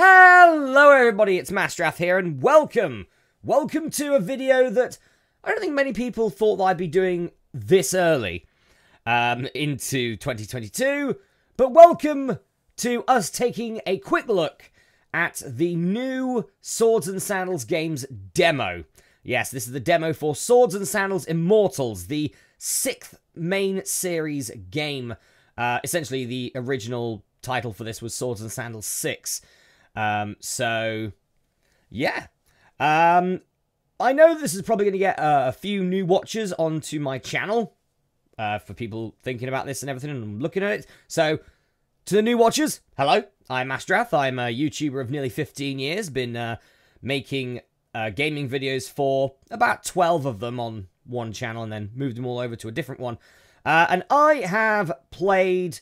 Hello everybody, it's Masterath here and welcome to a video that I don't think many people thought that I'd be doing this early into 2022, but welcome to us taking a quick look at the new Swords and Sandals games demo. Yes, this is the demo for Swords and Sandals Immortals, the 6th main series game. Essentially the original title for this was Swords and Sandals 6. So, yeah. I know this is probably going to get a few new watchers onto my channel for people thinking about this and everything and looking at it. So, to the new watchers, hello, I'm Masterath. I'm a YouTuber of nearly 15 years, been making gaming videos for about 12 of them on one channel and then moved them all over to a different one. And I have played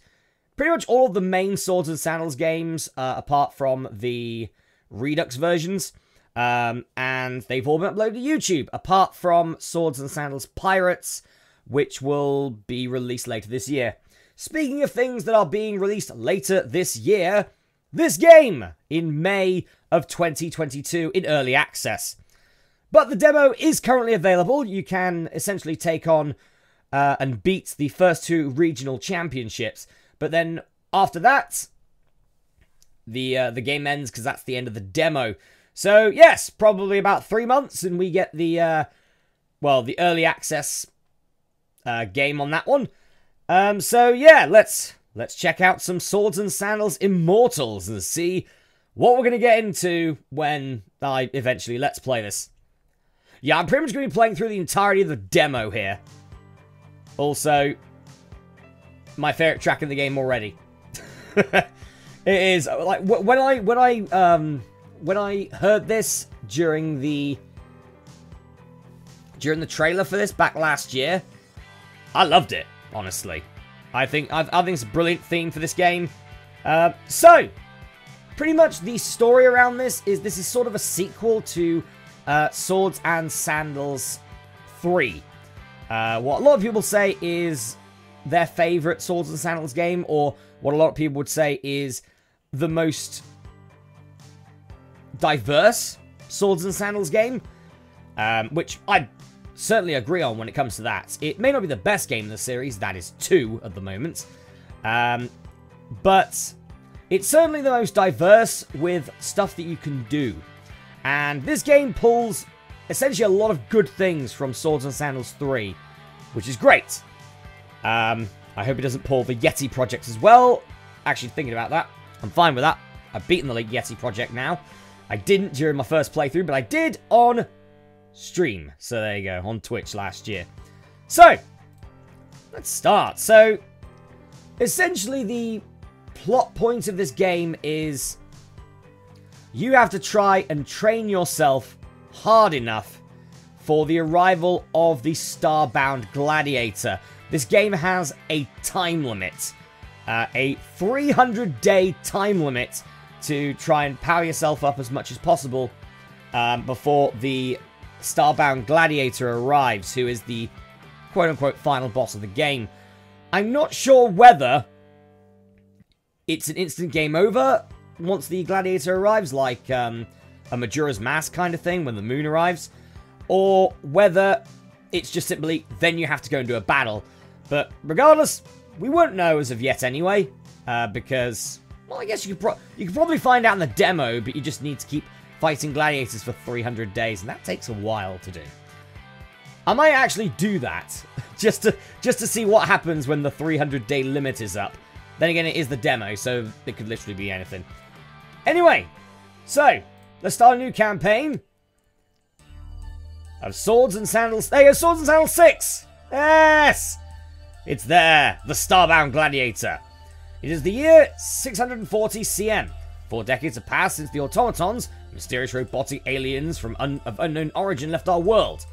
pretty much all of the main Swords and Sandals games, apart from the Redux versions, and they've all been uploaded to YouTube, apart from Swords and Sandals Pirates, which will be released later this year. Speaking of things that are being released later this year, this game, in May of 2022, in early access. But the demo is currently available. You can essentially take on and beat the first two regional championships. But then, after that, the game ends, because that's the end of the demo. So, yes, probably about 3 months, and we get the, well, the early access game on that one. So, yeah, let's check out some Swords and Sandals Immortals and see what we're going to get into when I eventually let's play this. Yeah, I'm pretty much going to be playing through the entirety of the demo here. Also, my favourite track in the game already. It is like when I heard this during the trailer for this back last year, I loved it. Honestly, I think it's a brilliant theme for this game. So, pretty much the story around this is sort of a sequel to Swords and Sandals 3. What a lot of people say is their favourite Swords and Sandals game, or what a lot of people would say is the most diverse Swords and Sandals game, which I certainly agree on when it comes to that. It may not be the best game in the series, that is 2 at the moment, but it's certainly the most diverse with stuff that you can do, and this game pulls essentially a lot of good things from Swords and Sandals 3, which is great. I hope it doesn't pull the Yeti project as well. Actually, thinking about that, I'm fine with that. I've beaten the late Yeti project now. I didn't during my first playthrough, but I did on stream. So there you go, on Twitch last year. So, let's start. So, essentially the plot point of this game is you have to try and train yourself hard enough for the arrival of the Starbound Gladiator. This game has a time limit, a 300-day time limit to try and power yourself up as much as possible before the Starbound Gladiator arrives, who is the quote-unquote final boss of the game. I'm not sure whether it's an instant game over once the Gladiator arrives, like a Majora's Mask kind of thing when the moon arrives, or whether it's just simply then you have to go and do a battle. But regardless, we won't know as of yet anyway, because, well, I guess you could probably find out in the demo, but you just need to keep fighting gladiators for 300 days, and that takes a while to do. I might actually do that, just to see what happens when the 300-day limit is up. Then again, it is the demo, so it could literally be anything. Anyway, so, let's start a new campaign of Swords and Sandals. There you go, Swords and Sandals 6! Yes! It's there, the Starbound Gladiator. It is the year 640 CM. 4 decades have passed since the automatons, mysterious robotic aliens of unknown origin, left our world.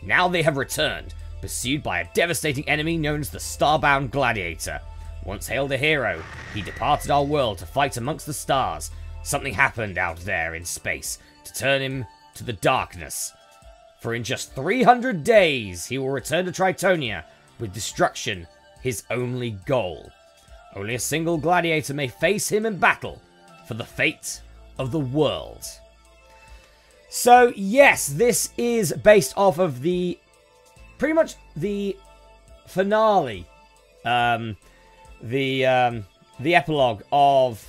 Now they have returned, pursued by a devastating enemy known as the Starbound Gladiator. Once hailed a hero, he departed our world to fight amongst the stars. Something happened out there in space to turn him to the darkness. For in just 300 days, he will return to Tritonia, with destruction his only goal. Only a single gladiator may face him in battle, for the fate of the world. So, yes, this is based off of the... pretty much the finale. The epilogue of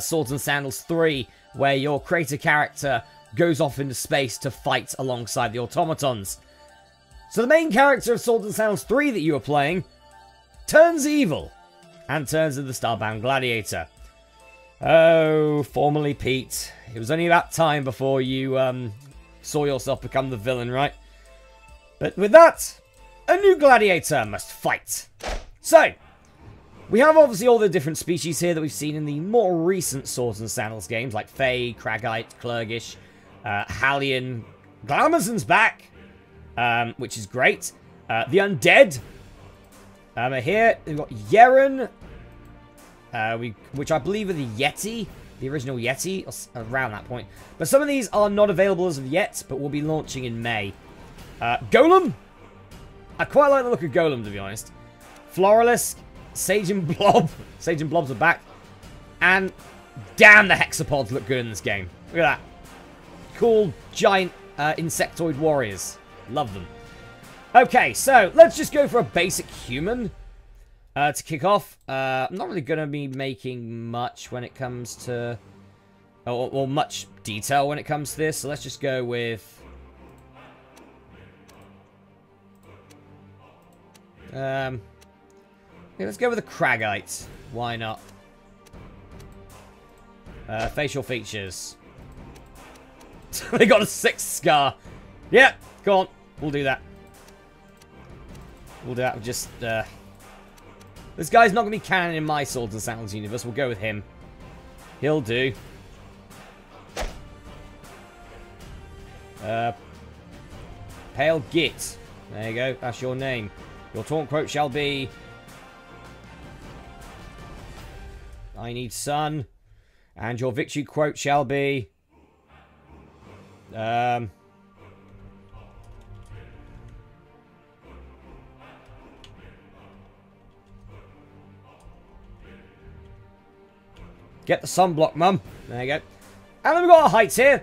Swords and Sandals 3, where your creator character goes off into space to fight alongside the automatons. So the main character of Swords and Sandals 3 that you are playing turns evil and turns into the Starbound Gladiator. Oh, formerly Pete. It was only about time before you saw yourself become the villain, right? But with that, a new gladiator must fight. So, we have obviously all the different species here that we've seen in the more recent Swords and Sandals games, like Fae, Kragite, Klurgish, Hallion. Glamazon's back, which is great. The Undead are here. We've got Yeren, which I believe are the Yeti, the original Yeti, around that point. But some of these are not available as of yet, but will be launching in May. Golem? I quite like the look of Golem, to be honest. Floralisk, Sage and Blob. Sage and Blobs are back. And damn, the Hexapods look good in this game. Look at that. Cool, giant insectoid warriors. Love them. Okay, so let's just go for a basic human to kick off. I'm not really going to be making much when it comes to... Or much detail when it comes to this. So let's just go with... yeah, let's go with the Kragite. Why not? Facial features. They got a 6th scar. Yep, yeah, go on. We'll do that. We'll do that. We'll just, this guy's not going to be canon in my Swords and Sandals universe. We'll go with him. He'll do. Pale Git. There you go. That's your name. Your taunt quote shall be... I need sun. And your victory quote shall be... Get the sunblock, mum. There you go. And then we've got our heights here.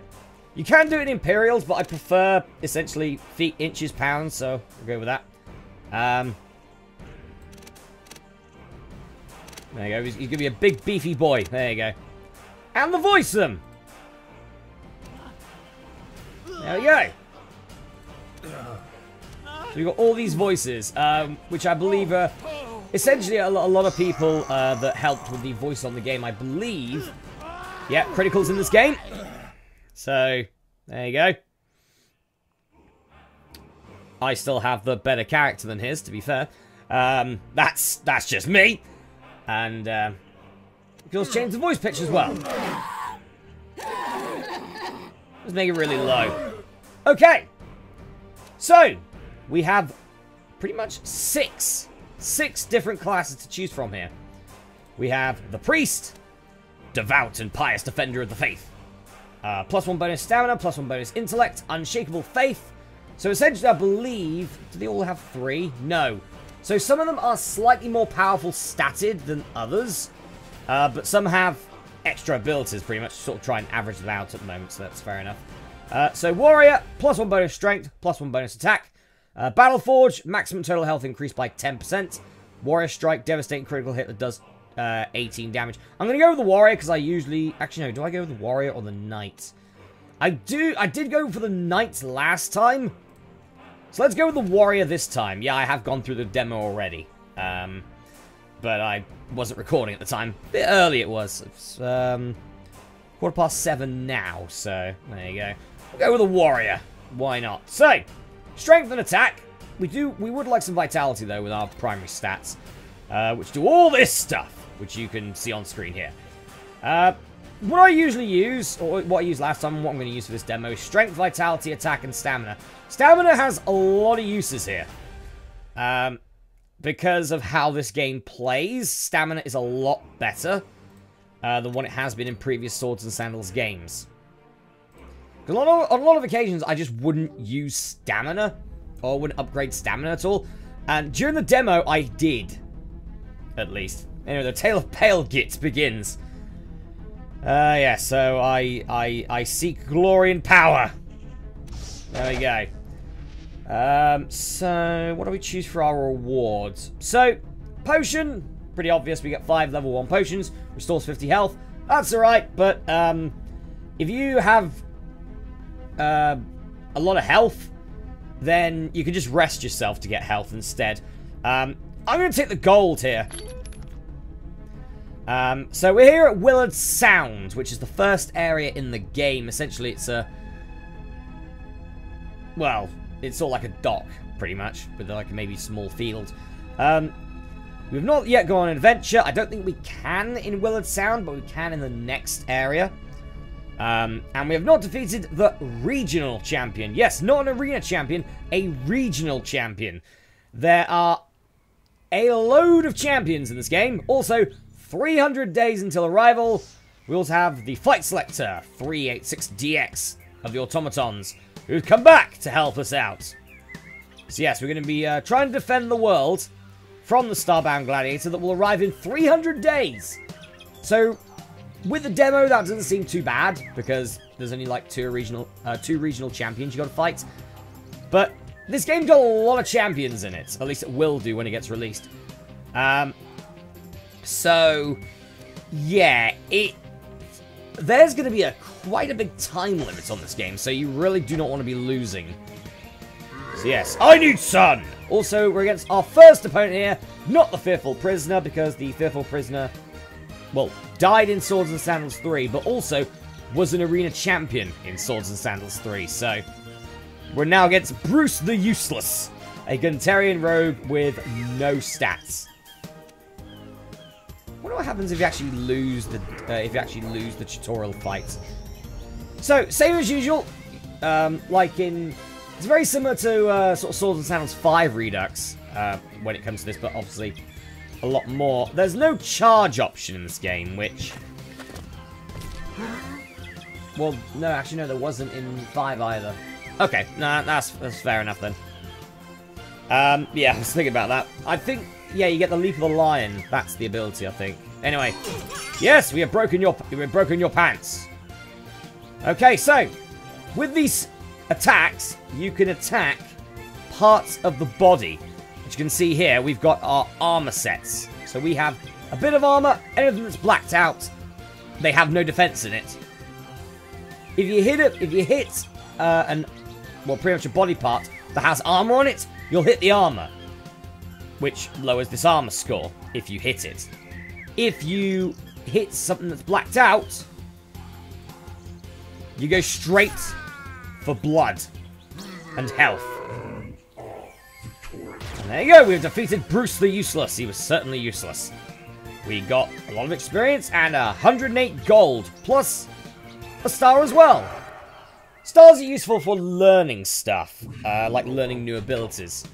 You can do it in Imperials, but I prefer, essentially, feet, inches, pounds. So, we'll go with that. There you go. He's gonna be a big beefy boy. There you go. And the voice them. There we go. So we've got all these voices, which I believe are essentially a lot of people that helped with the voice on the game, I believe. Yeah, criticals in this game. So there you go. I still have the better character than his, to be fair. That's just me. And you can also change the voice pitch as well. Let's make it really low. Okay. So we have pretty much six different classes to choose from here. We have the priest, devout and pious defender of the faith. +1 bonus stamina, +1 bonus intellect, unshakable faith. So essentially, I believe... do they all have 3? No. So some of them are slightly more powerful statted than others. But some have extra abilities, pretty much. Sort of try and average them out at the moment, so that's fair enough. So warrior, +1 bonus strength, +1 bonus attack. Battleforge, maximum total health increased by 10%. Warrior strike, devastating critical hit that does 18 damage. I'm going to go with the warrior, because I usually... actually, no, do I go with the warrior or the knight? I did go for the knight last time. So let's go with the warrior this time. Yeah, I have gone through the demo already. But I wasn't recording at the time. A bit early it was. It's 7:15 now, so there you go. We'll go with the warrior. Why not? So, strength and attack. We would like some vitality, though, with our primary stats. Which do all this stuff, which you can see on screen here. What I usually use, or what I used last time and what I'm going to use for this demo, is strength, vitality, attack, and stamina. Stamina has a lot of uses here. Because of how this game plays, stamina is a lot better than what it has been in previous Swords and Sandals games. Because on a lot of occasions, I just wouldn't use stamina, or wouldn't upgrade stamina at all. And during the demo, I did, at least. Anyway, the Tale of Pale Git begins. Yeah, so I seek glory and power. There we go. So what do we choose for our rewards? So, potion, pretty obvious. We get 5 level 1 potions, restores 50 health. That's alright, but if you have a lot of health, then you can just rest yourself to get health instead. I'm going to take the gold here. So we're here at Willard Sound, which is the first area in the game. Essentially, it's a... well, it's all like a dock, pretty much, with like maybe small field. We've not yet gone on an adventure. I don't think we can in Willard Sound, but we can in the next area. And we have not defeated the regional champion. Yes, not an arena champion, a regional champion. There are a load of champions in this game. Also, 300 days until arrival. We also have the flight selector, 386DX of the automatons, who's come back to help us out. So yes, we're going to be trying to defend the world from the Starbound Gladiator that will arrive in 300 days. So with the demo, that doesn't seem too bad, because there's only like two regional champions you got to fight. But this game got a lot of champions in it. At least it will do when it gets released. So yeah, there's going to be quite a big time limit on this game, so you really do not want to be losing. So yes, I need sun! Also, we're against our first opponent here, not the Fearful Prisoner, because the Fearful Prisoner, well, died in Swords and Sandals 3, but also was an arena champion in Swords and Sandals 3, so we're now against Bruce the Useless, a Guntarian rogue with no stats. I wonder what happens if you actually lose the tutorial fight. So same as usual, like in, it's very similar to sort of Swords and Sandals 5 Redux when it comes to this, but obviously a lot more. There's no charge option in this game, which, well, no, actually no, there wasn't in 5 either. Okay, nah, that's fair enough then. Yeah, I was thinking about that. I think, yeah, you get the Leap of the Lion. That's the ability, I think. Anyway, yes, we have broken your pants. Okay, so with these attacks, you can attack parts of the body. As you can see here, we've got our armor sets. So we have a bit of armor. Anything that's blacked out, they have no defense in it. If you hit it, well, pretty much a body part that has armor on it, you'll hit the armor, which lowers this armor score if you hit it. If you hit something that's blacked out, you go straight for blood and health. And there you go, we've defeated Bruce the Useless. He was certainly useless. We got a lot of experience and 108 gold, plus a star as well. Stars are useful for learning stuff, like learning new abilities.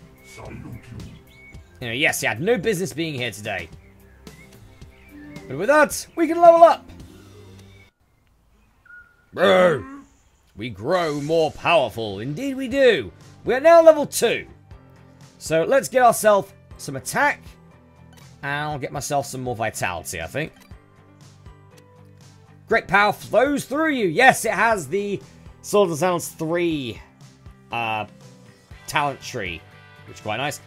You know, yes, he had no business being here today. But with that, we can level up. Bro, we grow more powerful. Indeed we do. We are now level 2. So let's get ourselves some attack. And I'll get myself some more vitality, I think. Great power flows through you. Yes, it has the Swords and Sandals 3 talent tree, which is quite nice.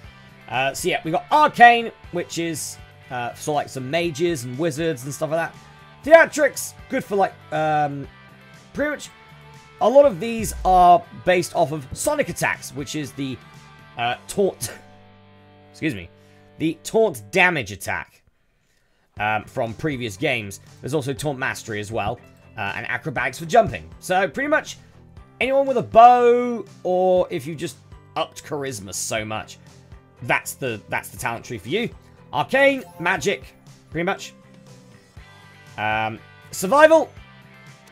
So yeah, we got Arcane, which is for like some mages and wizards and stuff like that. Theatrics, good for like pretty much a lot of these are based off of sonic attacks, which is the taunt. Excuse me, the taunt damage attack from previous games. There's also taunt mastery as well. And acrobatics for jumping. So pretty much anyone with a bow, or if you just upped charisma so much, that's the talent tree for you. Arcane, magic, pretty much. Survival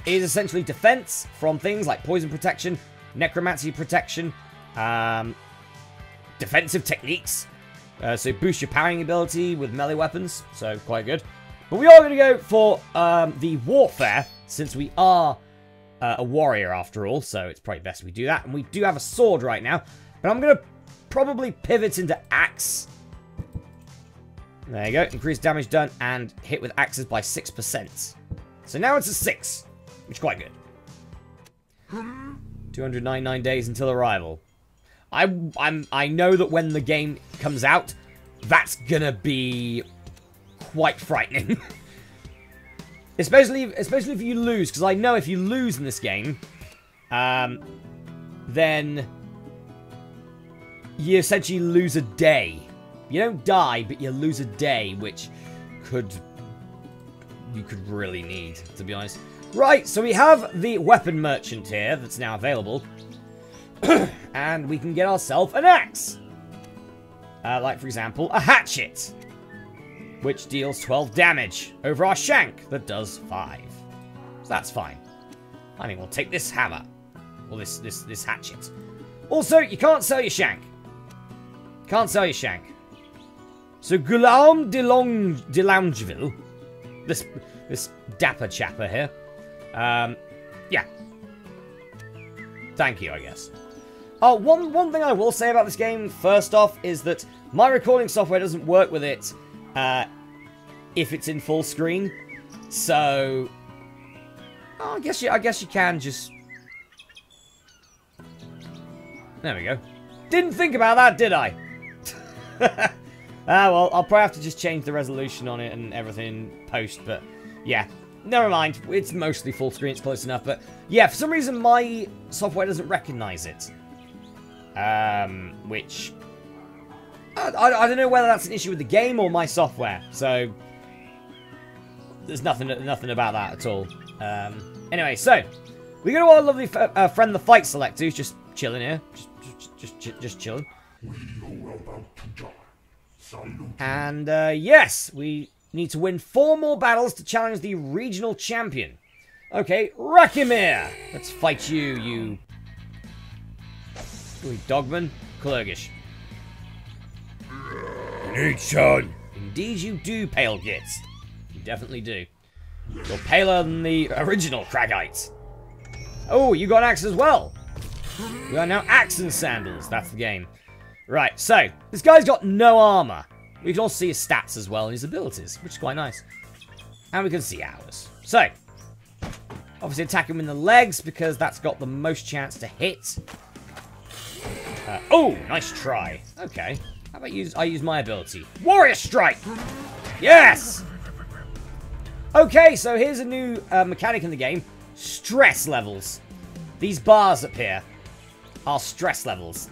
is essentially defense from things like poison protection, necromancy protection, defensive techniques. So boost your parrying ability with melee weapons. So quite good. But we are going to go for the warfare, since we are a warrior after all, so it's probably best we do that. And we do have a sword right now, but I'm going to probably pivot into axe. There you go. Increased damage done and hit with axes by 6%. So now it's a 6, which is quite good. 299 days until arrival. I know that when the game comes out, that's gonna be quite frightening. especially if you lose, because I know if you lose in this game, then you essentially lose a day. You don't die, but you lose a day, which you could really need, to be honest. Right, so we have the weapon merchant here that's now available. And we can get ourselves an axe. Like, for example, a hatchet, which deals 12 damage over our shank that does 5. So that's fine. I mean, we'll take this hammer. Or this hatchet. Also, you can't sell your shank. Can't sell your shank. So Gulam de Langeville, this dapper chapper here, yeah. Thank you, I guess. Oh, one thing I will say about this game, first off, is that my recording software doesn't work with it if it's in full screen. So I guess you can just. There we go. Didn't think about that, did I? Well, I'll probably have to just change the resolution on it and everything in post, but yeah. Never mind. It's mostly full screen. It's close enough, but yeah, for some reason my software doesn't recognize it. Which I don't know whether that's an issue with the game or my software. So there's nothing about that at all. Anyway, so we go to our lovely friend, the Fight Selector, who's just chilling here, just chilling. We are about to die. And, yes, we need to win 4 more battles to challenge the regional champion. Okay, Rakimir! Let's fight you, Dogman? Klurgish. Indeed, son. Indeed you do, Pale Git. You definitely do. You're paler than the original Kragites. Oh, you got an axe as well. We are now axe and sandals. That's the game. Right, so, this guy's got no armor. We can also see his stats as well and his abilities, which is quite nice. And we can see ours. So, obviously attack him in the legs because that's got the most chance to hit. Oh, nice try. Okay, how about I use my ability. Warrior Strike! Yes! Okay, so here's a new mechanic in the game. Stress levels. These bars up here are stress levels.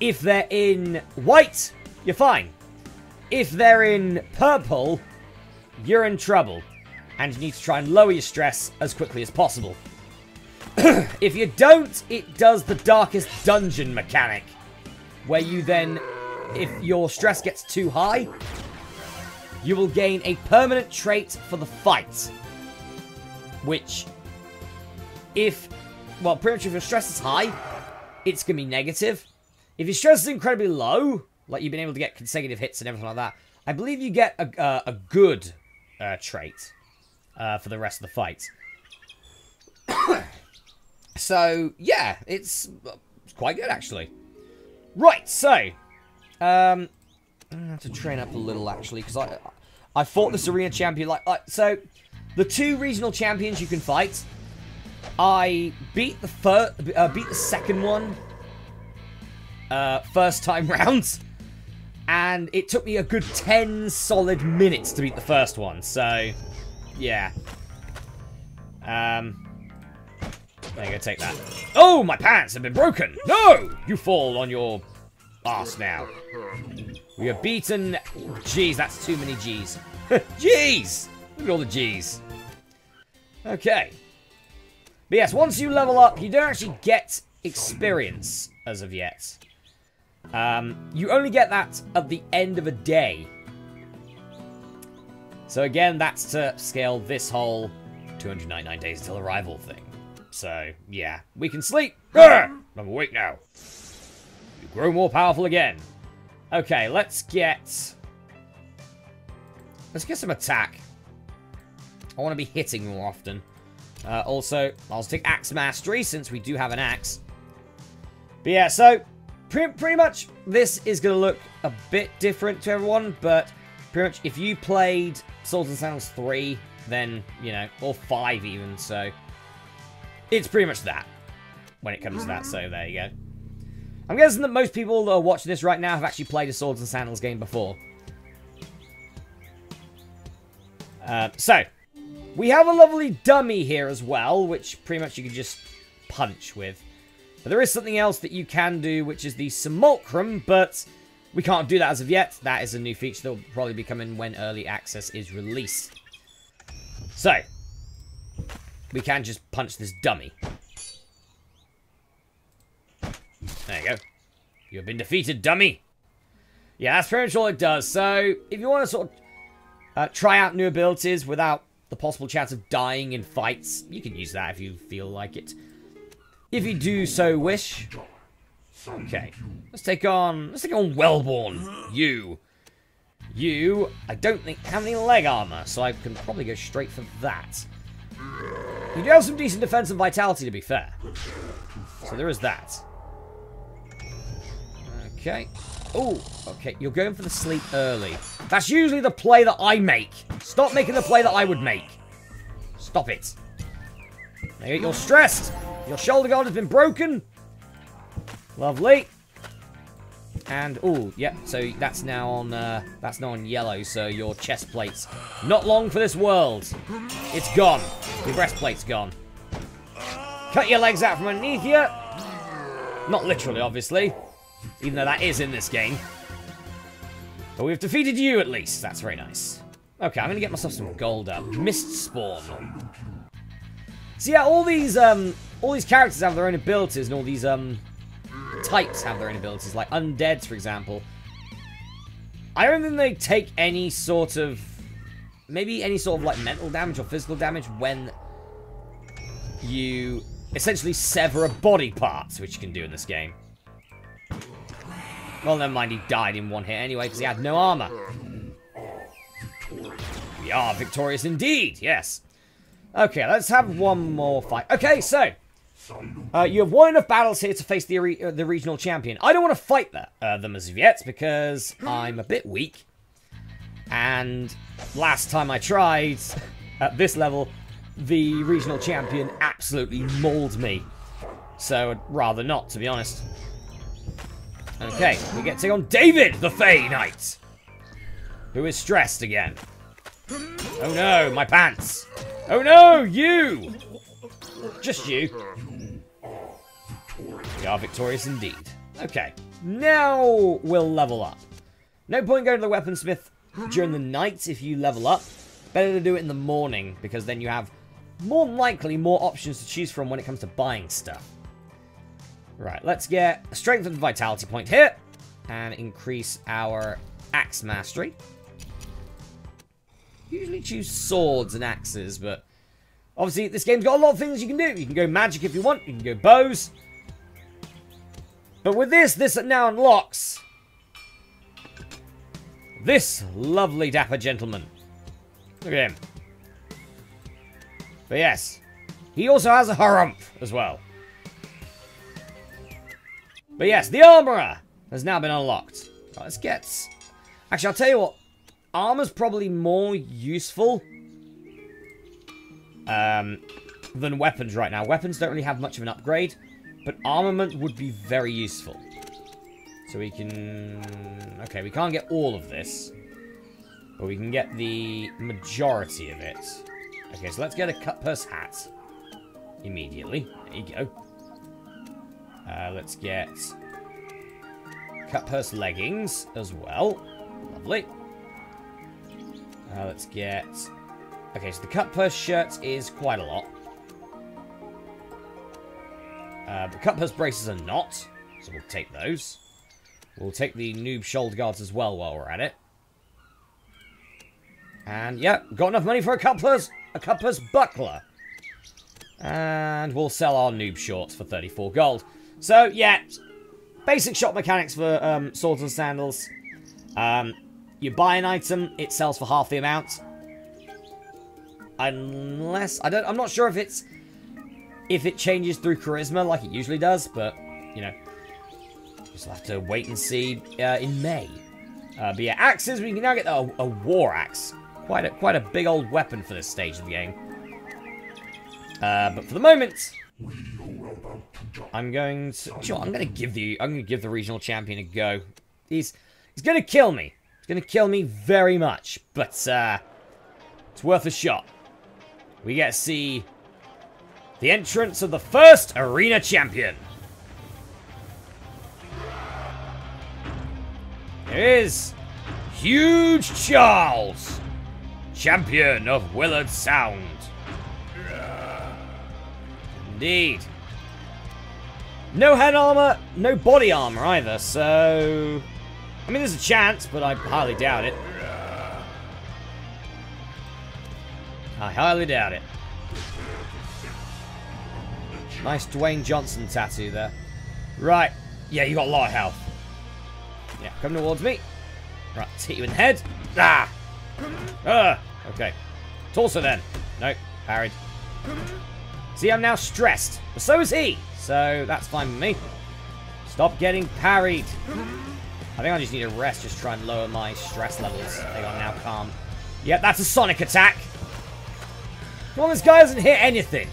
If they're in white, you're fine. If they're in purple, you're in trouble. And you need to try and lower your stress as quickly as possible. If you don't, it does the Darkest Dungeon mechanic. Where you then, if your stress gets too high, you will gain a permanent trait for the fight. Which, pretty much if your stress is high, it's going to be negative. If your stress is incredibly low, like you've been able to get consecutive hits and everything like that, I believe you get a good trait for the rest of the fight. So, yeah, it's quite good, actually. Right, so, I'm going to have to train up a little, actually, because I fought this arena champion. So, the 2 regional champions you can fight, I beat the second one. First time round, and it took me a good 10 solid minutes to beat the first one, so yeah. There you go, take that. Oh, my pants have been broken! No! You fall on your ass now. We are beaten. Jeez, that's too many G's. Jeez! Look at all the G's. Okay. But yes, once you level up, you don't actually get experience as of yet. You only get that at the end of a day. So again, that's to scale this whole 299 days till arrival thing. So, yeah. We can sleep. I'm awake now. You grow more powerful again. Okay, let's get some attack. I want to be hitting more often. Also, I'll take Axe Mastery since we do have an axe. But yeah, so pretty much, this is going to look a bit different to everyone, but pretty much, if you played Swords and Sandals 3 then, you know, or 5 even, so it's pretty much that when it comes to that, so there you go. I'm guessing that most people that are watching this right now have actually played a Swords and Sandals game before. So, we have a lovely dummy here as well, which pretty much you can just punch with. But there is something else that you can do, which is the Simulacrum, but we can't do that as of yet. That is a new feature that will probably be coming when Early Access is released. So, we can just punch this dummy. There you go. You have been defeated, dummy! Yeah, that's pretty much all it does. So, if you want to sort of try out new abilities without the possible chance of dying in fights, you can use that if you feel like it. If you do so wish. Okay, let's take on Wellborn. You. I don't think have any leg armor, so I can probably go straight for that. You do have some decent defense and vitality, to be fair. So there is that. Okay. Oh, okay. You're going for the sleep early. That's usually the play that I make. Stop making the play that I would make. Stop it. There you're stressed. Your shoulder guard has been broken. Lovely. And oh, yeah. So that's now on yellow. So your chest plate's not long for this world. It's gone. Your breastplate's gone. Cut your legs out from underneath you. Not literally, obviously. Even though that is in this game. But we've defeated you at least. That's very nice. Okay, I'm gonna get myself some gold up. Mist Spawn. So yeah, all these characters have their own abilities, and all these types have their own abilities, like undeads, for example. I don't think they take any sort of like mental damage or physical damage when you essentially sever a body part, which you can do in this game. Well, never mind, he died in one hit anyway, because he had no armor. We are victorious indeed, yes. Okay, let's have one more fight. Okay, so, you have won enough battles here to face the regional champion. I don't want to fight them as of yet, because I'm a bit weak. And last time I tried, at this level, the regional champion absolutely mauled me. So, I'd rather not, to be honest. Okay, we get to take on David, the Fey Knight, who is stressed again. Oh no, my pants. Oh no, you! Just you. We are victorious indeed. Okay, now we'll level up. No point going to the weaponsmith during the night if you level up. Better to do it in the morning, because then you have more than likely more options to choose from when it comes to buying stuff. Right, let's get a strength and vitality point here, and increase our axe mastery. Usually choose swords and axes, but obviously this game's got a lot of things you can do. You can go magic if you want, you can go bows. But with this now unlocks this lovely dapper gentleman. Look at him. But yes, he also has a harump as well. But yes, the Armourer has now been unlocked. Right, let's get... Actually, I'll tell you what. Armour's probably more useful than weapons right now. Weapons don't really have much of an upgrade, but armament would be very useful. So we can... Okay, we can't get all of this, but we can get the majority of it. Okay, so let's get a Cutpurse hat immediately. There you go. Let's get Cutpurse leggings as well. Lovely. Let's get... Okay, so the Cutpurse shirt is quite a lot. The Cutpurse braces are not, so we'll take those. We'll take the noob shoulder guards as well while we're at it. And, yeah, got enough money for a Cutpurse buckler. And we'll sell our noob shorts for 34 gold. So, yeah, basic shop mechanics for Swords and Sandals. You buy an item, it sells for half the amount. Unless, I'm not sure if it changes through charisma like it usually does, but, you know, just have to wait and see in May. But yeah, axes, we can now get a war axe. Quite a big old weapon for this stage of the game. But for the moment, I'm going to give the regional champion a go. He's going to kill me. He's going to kill me very much, but it's worth a shot. We get to see the entrance of the first arena champion. There is Huge Charles, champion of Willard Sound. Indeed. No head armor, no body armor either, so... I mean, there's a chance, but I highly doubt it. I highly doubt it. Nice Dwayne Johnson tattoo there. Right. Yeah, you got a lot of health. Yeah, come towards me. Right, let's hit you in the head. Ah! Okay. Torso then. Nope, parried. See, I'm now stressed. But so is he. So, that's fine with me. Stop getting parried. I think I just need a rest, just try and lower my stress levels. I think I'm now calm. Yeah, that's a sonic attack. Come on, this guy doesn't hit anything.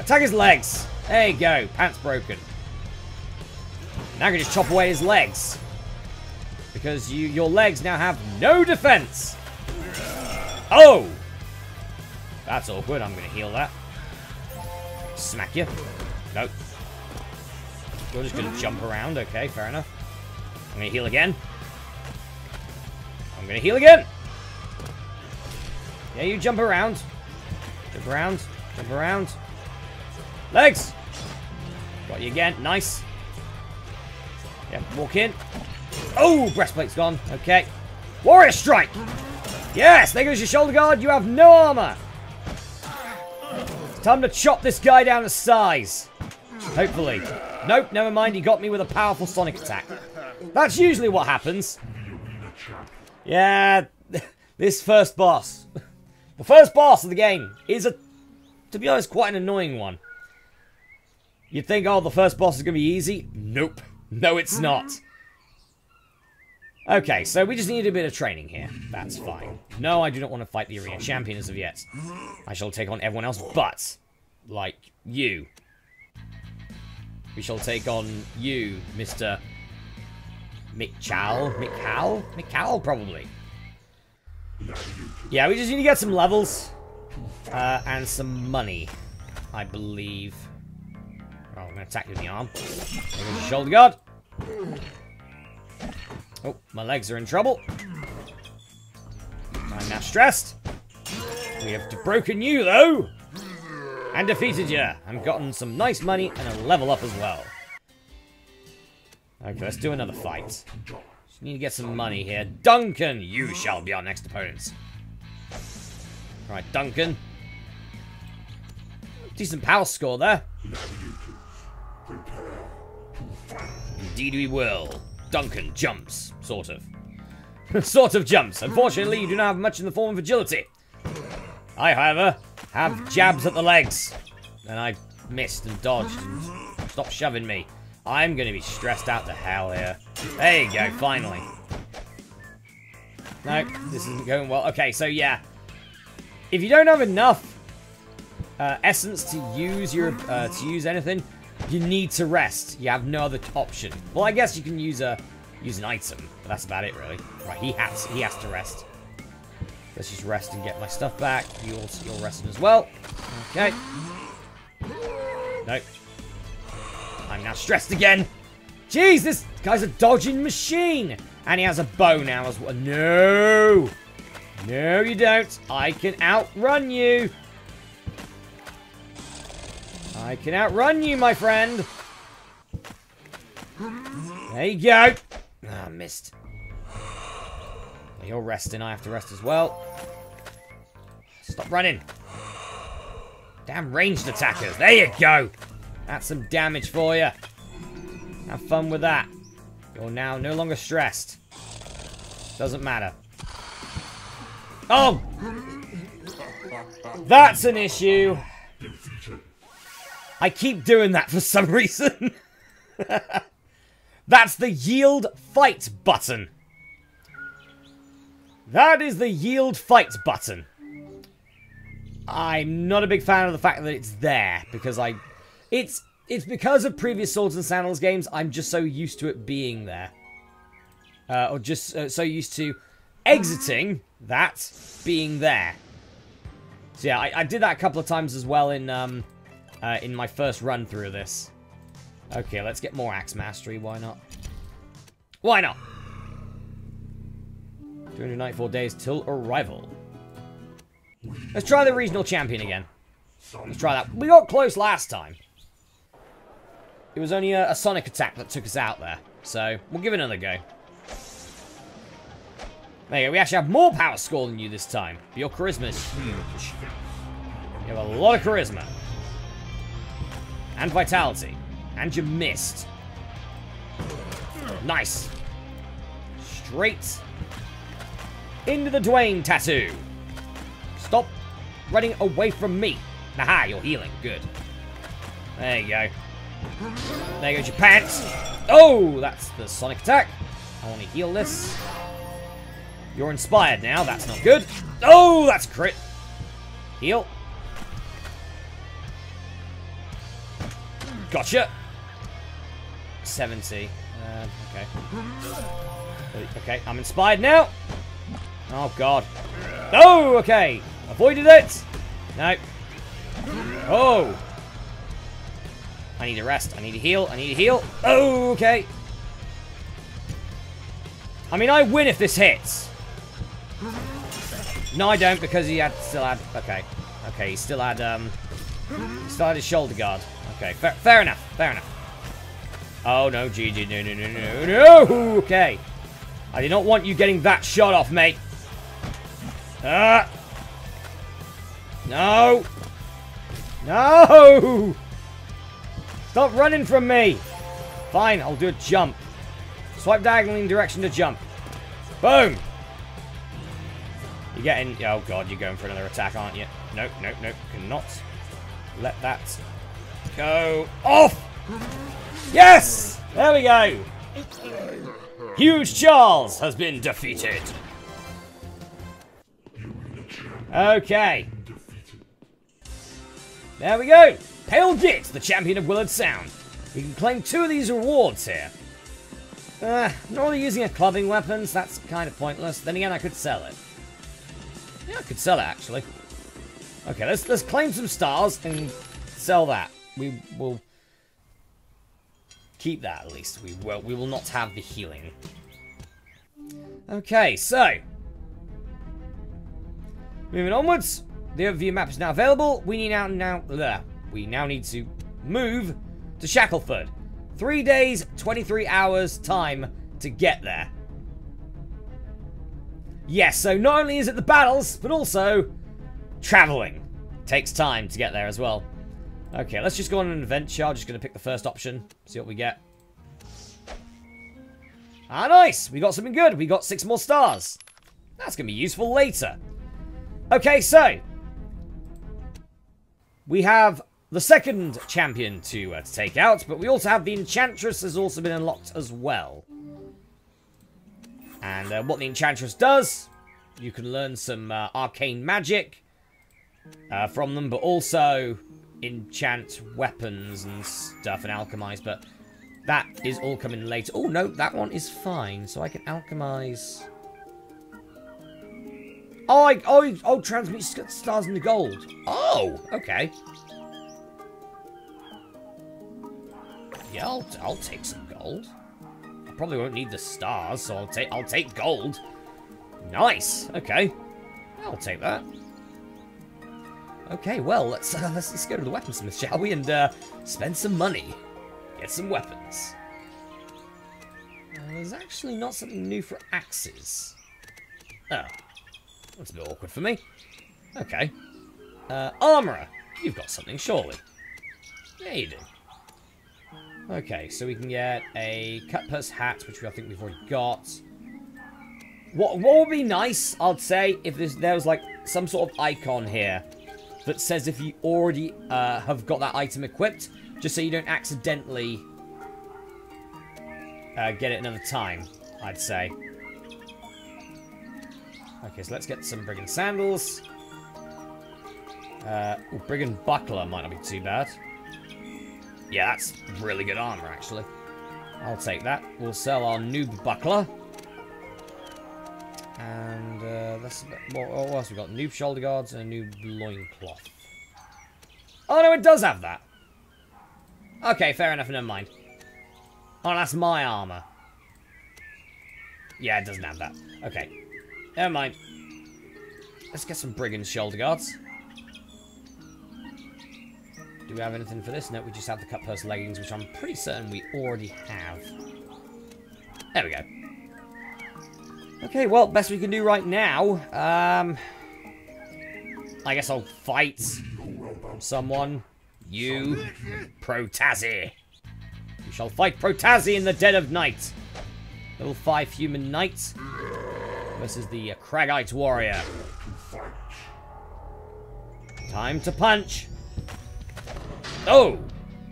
Attack his legs. There you go. Pants broken. Now I can just chop away his legs. Because your legs now have no defense. Oh! That's awkward. I'm going to heal that. Smack you. Nope. You're just going to jump around. Okay, fair enough. I'm going to heal again. I'm going to heal again. Yeah, you jump around. Jump around. Jump around. Legs! Got you again. Nice. Yeah, walk in. Oh, breastplate's gone. Okay. Warrior strike! Yes, there goes your shoulder guard. You have no armor. It's time to chop this guy down to size. Hopefully. Nope, never mind. He got me with a powerful sonic attack. That's usually what happens. Yeah, this first boss. The first boss of the game is, to be honest, quite an annoying one. You'd think, oh, the first boss is going to be easy. Nope. No, it's not. Okay, so we just need a bit of training here. That's fine. No, I do not want to fight the arena champion as of yet. I shall take on everyone else but, like, you. We shall take on you, Mr. Mikchal? Mikchal? Mikchal, probably. Yeah, we just need to get some levels. And some money, I believe. Oh, I'm going to attack you in the arm. There goes your shoulder guard. Oh, my legs are in trouble. I'm now stressed. We have broken you, though. And defeated you. I've gotten some nice money and a level up as well. Okay, let's do another fight. Just need to get some money here. Duncan, you shall be our next opponents. Right, Duncan. Decent power score there. Indeed we will. Duncan jumps, sort of. Sort of jumps. Unfortunately, you do not have much in the form of agility. I, however, have jabs at the legs. And I missed and dodged. And stop shoving me. I'm going to be stressed out to hell here. There you go, finally. No, this isn't going well. Okay, so yeah. If you don't have enough essence to use your anything, you need to rest. You have no other option. Well, I guess you can use an item, but that's about it, really. Right, he has to rest. Let's just rest and get my stuff back. You're resting as well. Okay. Nope. I'm now stressed again. Jeez, this guy's a dodging machine, and he has a bow now as well. No, no, you don't. I can outrun you. I can outrun you, my friend. There you go. Ah, oh, missed. You're resting. I have to rest as well. Stop running. Damn ranged attackers. There you go. That's some damage for you. Have fun with that. You're now no longer stressed. Doesn't matter. Oh! That's an issue. I keep doing that for some reason. That's the yield fight button. That is the yield fight button. I'm not a big fan of the fact that it's there, because it's because of previous Swords and Sandals games, I'm just so used to it being there. Or just so used to exiting that being there. So yeah, I did that a couple of times as well in my first run through of this. Okay, let's get more Axe Mastery, why not? Why not? 294 days till arrival. Let's try the regional champion again. Let's try that. We got close last time. It was only a sonic attack that took us out there. So, we'll give it another go. There you go. We actually have more power score than you this time. But your charisma is huge. You have a lot of charisma. And vitality. And you missed. Nice. Straight into the Dwayne tattoo. Stop running away from me. Aha, you're healing. Good. There you go. There goes your pants. Oh, that's the sonic attack. I want to heal this. You're inspired now. That's not good. Oh, that's crit. Heal. Gotcha. 70. Okay. Okay, I'm inspired now. Oh, God. Oh, okay. Avoided it. No. Oh. I need a rest. I need to heal. I need to heal. Oh, okay. I mean, I win if this hits. No, I don't, because he had still had. Okay. Okay, he still had. He still had his shoulder guard. Okay, fair enough. Fair enough. Oh, no, GG. No, no, no, no, no. Okay. I did not want you getting that shot off, mate. No. No. Stop running from me. Fine, I'll do a jump. Swipe diagonally in direction to jump. Boom. You're getting... Oh, God, you're going for another attack, aren't you? Nope, nope, nope. Cannot let that go off. Yes! There we go. Huge Charles has been defeated. Okay. There we go. Pale Git, the champion of Willard Sound. We can claim 2 of these rewards here. Not really using a clubbing weapon, so that's kind of pointless. Then again, I could sell it. Yeah, I could sell it, actually. Okay, let's claim some stars and sell that. We will keep that, at least. We will not have the healing. Okay, so... moving onwards. The overview map is now available. We now need to move to Shackleford. 3 days, 23 hours time to get there. Yes, so not only is it the battles, but also traveling. Takes time to get there as well. Okay, let's just go on an adventure. I'm just going to pick the first option, see what we get. Ah, nice. We got something good. We got 6 more stars. That's going to be useful later. Okay, so we have the second champion to take out, but we also have the Enchantress has also been unlocked as well. And what the Enchantress does, you can learn some arcane magic from them, but also enchant weapons and stuff and alchemize, but that is all coming later. Oh, no, that one is fine, so I can alchemize... Oh, oh, transmute stars into gold. Oh, okay. Yeah, I'll take some gold. I probably won't need the stars, so I'll take gold. Nice. Okay, I'll take that. Okay, well, let's go to the weaponsmith, shall we? And spend some money, get some weapons. There's actually not something new for axes. Oh, that's a bit awkward for me. Okay, armorer, you've got something surely. Yeah, you do. Okay, so we can get a cutpurse hat, which I think we've already got. What would be nice, I'd say, if there was like some sort of icon here that says if you already have got that item equipped, just so you don't accidentally get it another time, I'd say. Okay, so let's get some Brigand Sandals. Ooh, Brigand Buckler might not be too bad. Yeah, that's really good armor, actually. I'll take that. We'll sell our Noob Buckler. And that's what else we got? Noob Shoulder Guards and a Noob Loincloth. Oh, no, it does have that. Okay, fair enough, never mind. Oh, that's my armor. Yeah, it doesn't have that. Okay, never mind. Let's get some Brigand Shoulder Guards. Do we have anything for this? No, we just have the Cut Purse Leggings, which I'm pretty certain we already have. There we go. Okay, well, best we can do right now. I guess I'll fight someone. You, Protazzi. We shall fight Protazzi in the dead of night. Level 5 human knight versus the Cragite warrior. Time to punch. Oh,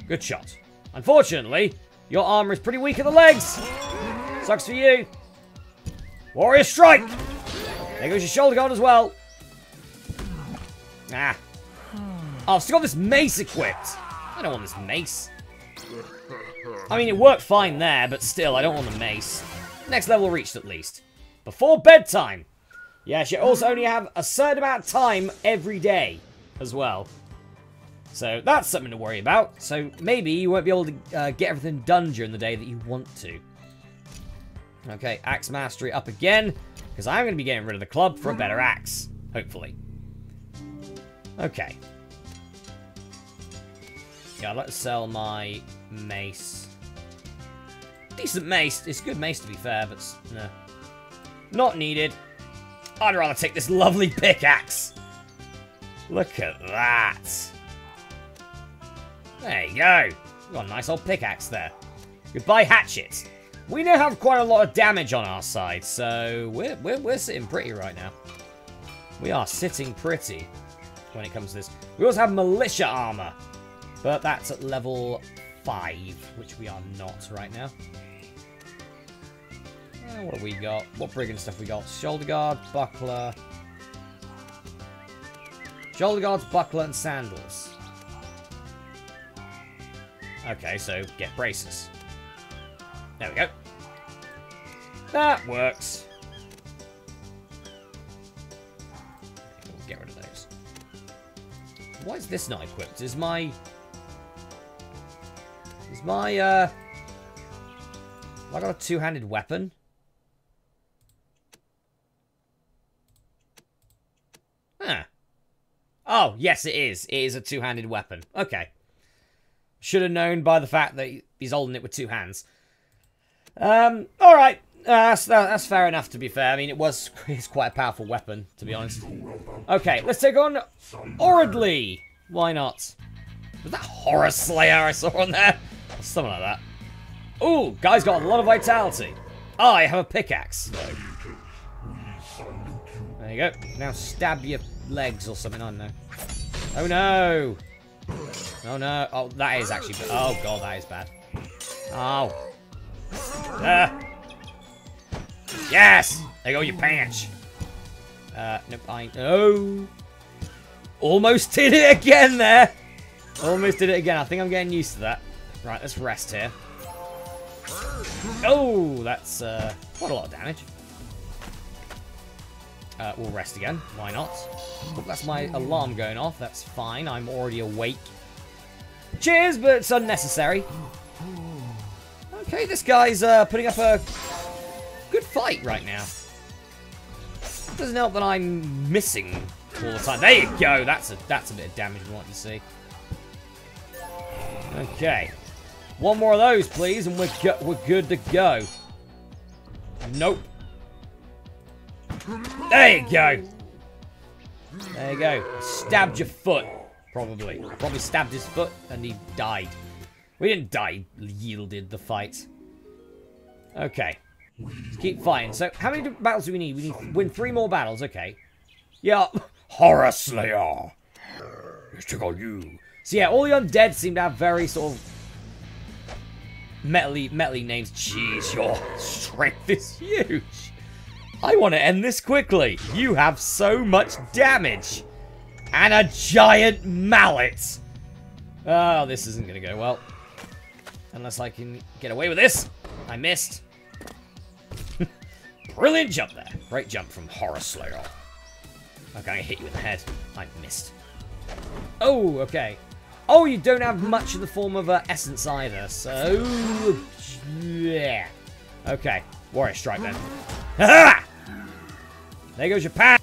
good shot. Unfortunately, your armor is pretty weak at the legs. Sucks for you. Warrior strike. There goes your shoulder guard as well. Ah. Oh, I've still got this mace equipped. I don't want this mace. I mean, it worked fine there, but still, I don't want the mace. Next level reached, at least. Before bedtime. Yes, you also only have a certain amount of time every day as well. So that's something to worry about. So maybe you won't be able to get everything done during the day that you want to. Okay, axe mastery up again. Because I'm going to be getting rid of the club for a better axe. Hopefully. Okay. Yeah, I'd like to sell my mace. Decent mace. It's a good mace to be fair, but no. Not needed. I'd rather take this lovely pickaxe. Look at that. There you go. We've got a nice old pickaxe there. Goodbye, hatchet. We now have quite a lot of damage on our side, so we're sitting pretty right now. We are sitting pretty when it comes to this. We also have militia armor, but that's at level 5, which we are not right now. What have we got? What brigand stuff we got? Shoulder guard, buckler. Shoulder guards, buckler, and sandals. Okay, so get braces. There we go. That works. We'll get rid of those. Why is this not equipped? Have I got a two-handed weapon? Huh. Oh, yes it is. It is a two-handed weapon. Okay. Should have known by the fact that he's holding it with two hands. Alright. That's fair enough, to be fair. I mean, it's quite a powerful weapon, to be honest. Okay, let's take on Orridly. Why not? Was that Horror Slayer I saw on there? Or something like that. Ooh, guy's got a lot of vitality. I have a pickaxe. There you go. Now stab your legs or something, I don't know. Oh, no. Oh no, oh that is actually bad. Oh god, that is bad. Oh. Yes! There you go, your pants. Nope, oh. Almost did it again there. Almost did it again. I think I'm getting used to that. Right, let's rest here. Oh, that's quite a lot of damage. We'll rest again. Why not? Oh, that's my alarm going off. That's fine. I'm already awake. Cheers, but it's unnecessary. Okay, this guy's putting up a good fight right now. It doesn't help that I'm missing all the time. There you go. That's a bit of damage we want to see. Okay, one more of those, please, and we're good to go. Nope. There you go. There you go. Stabbed your foot, probably. Probably stabbed his foot, and he died. We didn't die. Yielded the fight. Okay. Let's keep fighting. So, how many battles do we need? We need to win 3 more battles. Okay. Yeah. Horror Slayer. Let's check on you. So yeah, all the undead seem to have very sort of metally names. Jeez, your strength is huge. I want to end this quickly. You have so much damage. And a giant mallet. Oh, this isn't going to go well. Unless I can get away with this. I missed. Brilliant jump there. Great jump from Horror Slayer. Okay, I hit you in the head. I missed. Oh, okay. Oh, you don't have much in the form of essence either, so... yeah. Okay, Warrior Strike then. Ha-ha! There goes your pad!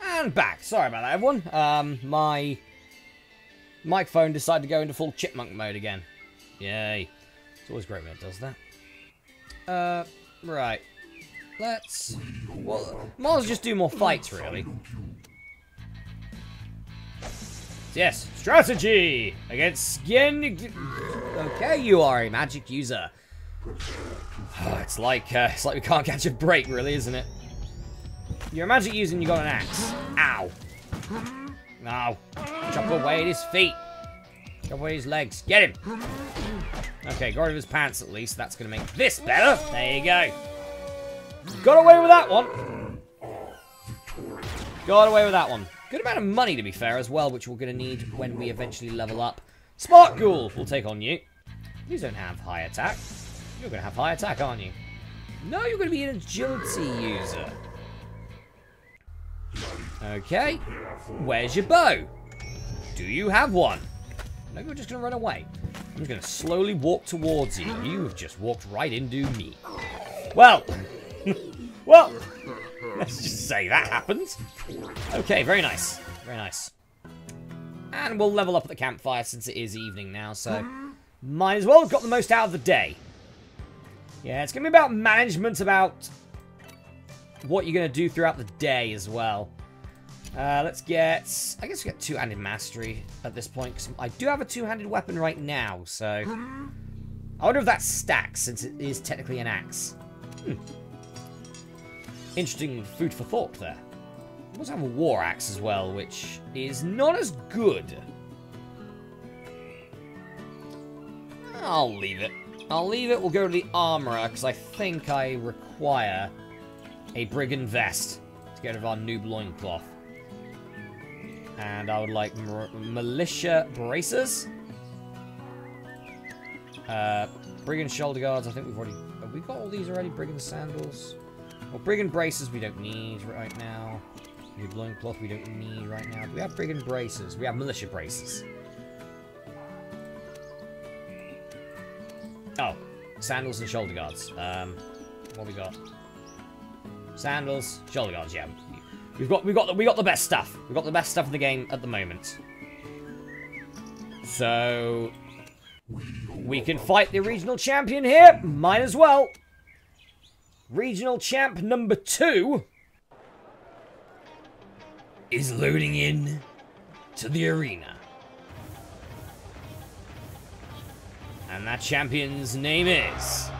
And back. Sorry about that, everyone. My microphone decided to go into full chipmunk mode again. Yay. It's always great when it does that. Right. Let's... well, might as well just do more fights, really. Yes. Strategy! Against skin... okay, you are a magic user. Oh, it's like we can't catch a break, really, isn't it? You're a magic user and you got an axe. Ow. Ow. Chop away at his feet. Chop away his legs. Get him. Okay, got rid of his pants at least. That's going to make this better. There you go. Got away with that one. Got away with that one. Good amount of money, to be fair, as well, which we're going to need when we eventually level up. Smart Ghoul will take on you. You don't have high attack. You're going to have high attack, aren't you? No, you're going to be an agility user. Okay, where's your bow? Do you have one? No, you're just going to run away. I'm just going to slowly walk towards you. You have just walked right into me. Well, well, let's just say that happens. Okay, very nice, very nice. And we'll level up at the campfire since it is evening now, so might as well have got the most out of the day. Yeah, it's going to be about management, about what you're going to do throughout the day as well. Let's get... I guess we get two-handed mastery at this point, because I do have a two-handed weapon right now, so... I wonder if that stacks, since it is technically an axe. Hmm. Interesting food for thought there. I also have a war axe as well, which is not as good. I'll leave it. I'll leave it. We'll go to the armorer, because I think I require a brigand vest to get rid of our noob loincloth. And I would like militia bracers. Brigand shoulder guards, I think we've already... have we got all these already? Brigand sandals. Well, brigand bracers we don't need right now. New loincloth we don't need right now. Do we have brigand bracers? We have militia bracers. Oh, sandals and shoulder guards. What we got? Sandals, shoulder guards. Yeah, we got the best stuff. We got the best stuff in the game at the moment. So we can fight the regional champion here. Might as well. Regional champ number 2 is loading in to the arena. And that champion's name is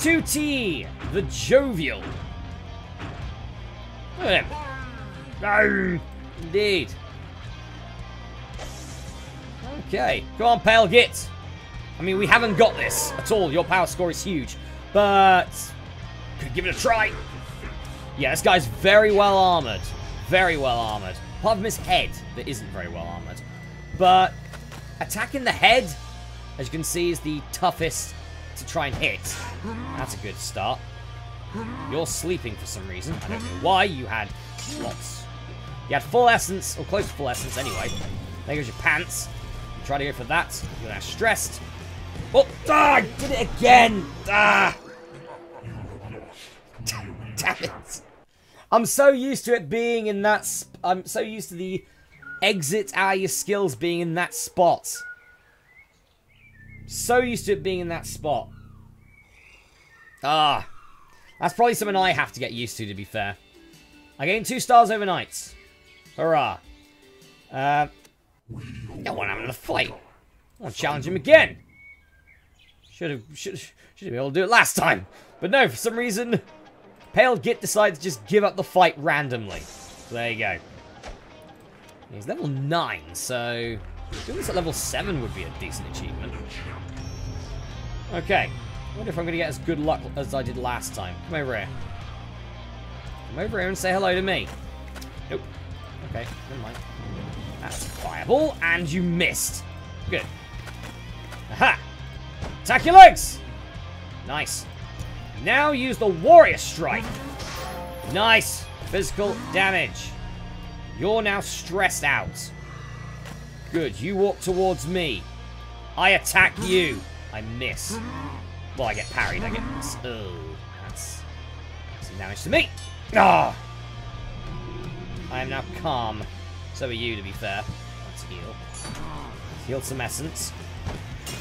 2T, the Jovial. Look at him. Indeed. Okay, go on, Pale Git. I mean, we haven't got this at all. Your power score is huge, but could give it a try. Yeah, this guy's very well armored. Very well armored. Apart from his head, that isn't very well armored. But attacking the head, as you can see, is the toughest to try and hit. That's a good start. You're sleeping for some reason. I don't know why. You had lots. You had full essence, or close to full essence anyway. There goes your pants. You try to go for that. You're now stressed. Oh, I did it again. Damn it. I'm so used to it being in that. I'm so used to the exit out of your skills being in that spot. So used to it being in that spot. Ah. That's probably something I have to get used to be fair. I gained 2 stars overnight. Hurrah. I want him in the fight. I want to challenge him again. Should have been able to do it last time. But no, for some reason, Pale Git decides to just give up the fight randomly. So there you go. He's level 9, so doing this at level 7 would be a decent achievement. Okay. I wonder if I'm going to get as good luck as I did last time. Come over here. Come over here and say hello to me. Nope. Okay, never mind. That's a fireball, and you missed. Good. Aha! Attack your legs! Nice. Now use the warrior strike. Nice. Physical damage. You're now stressed out. Good. You walk towards me. I attack you. I miss. Well, I get parried. I get missed. Oh, that's some damage to me. Ah! I am now calm. So are you, to be fair. Let's heal. Healed some essence.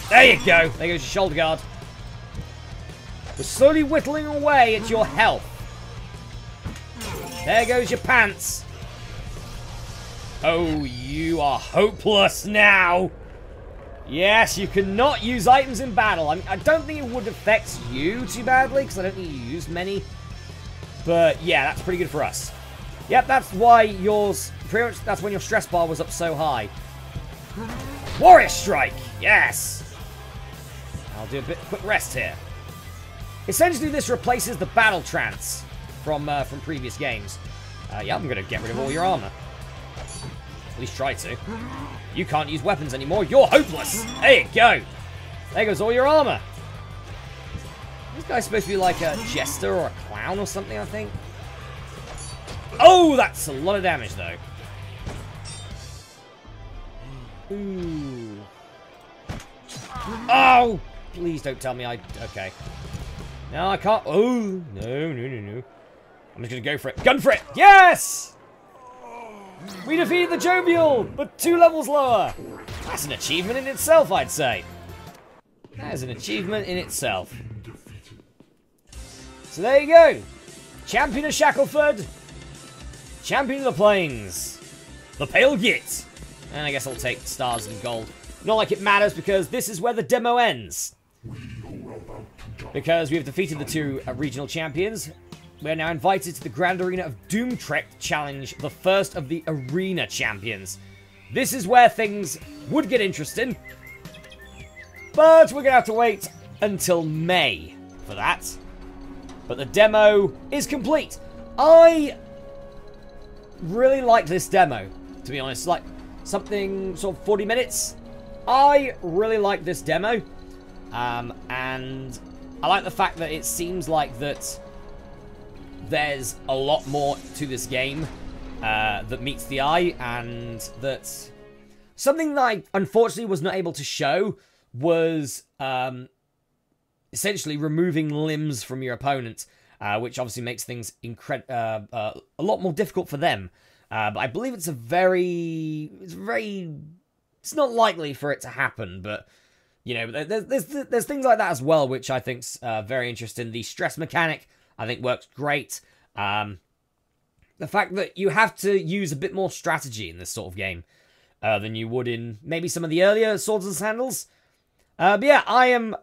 There you go. There goes your shoulder guard. We're slowly whittling away at your health. There goes your pants. Oh, you are hopeless now. Yes, you cannot use items in battle. I mean, I don't think it would affect you too badly, because I don't think you used many. But yeah, that's pretty good for us. Yep, that's why yours, pretty much, that's when your stress bar was up so high. Warrior Strike, yes. I'll do a bit quick rest here. Essentially, this replaces the battle trance from previous games. Yeah, I'm going to get rid of all your armor. At least try to. You can't use weapons anymore. You're hopeless. There you go. There goes all your armor. This guy's supposed to be like a jester or a clown or something, I think. Oh, that's a lot of damage, though. Ooh. Oh, please don't tell me I... Okay. No, I can't. Oh, no, no, no, no. I'm just going to go for it. Gun for it. Yes! We defeated the Jovial, but 2 levels lower. That's an achievement in itself, I'd say. That is an achievement in itself. So there you go. Champion of Shackleford. Champion of the Plains. The Pale Git. And I guess I'll take stars and gold. Not like it matters, because this is where the demo ends. Because we have defeated the 2 regional champions. We're now invited to the Grand Arena of Doom Trek Challenge, the first of the Arena Champions. This is where things would get interesting, but we're going to have to wait until May for that. But the demo is complete. I really liked this demo, to be honest. Like, something sort of 40 minutes. I really liked this demo, and I like the fact that it seems like that... there's a lot more to this game that meets the eye, and that Something that I unfortunately was not able to show was essentially removing limbs from your opponent, which obviously makes things a lot more difficult for them. But I believe it's it's not likely for it to happen, but you know, there's things like that as well, which I think's very interesting. The stress mechanic, I think, works great. The fact that you have to use a bit more strategy in this sort of game than you would in maybe some of the earlier Swords and Sandals. But yeah, I am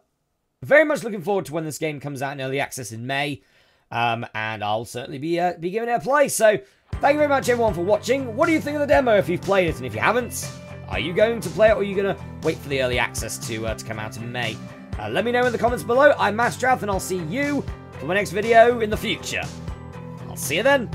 very much looking forward to when this game comes out in early access in May. And I'll certainly be giving it a play. So thank you very much, everyone, for watching. What do you think of the demo if you've played it? And if you haven't, are you going to play it, or are you going to wait for the early access to come out in May? Let me know in the comments below. I'm Masterath, and I'll see you for my next video in the future. I'll see you then.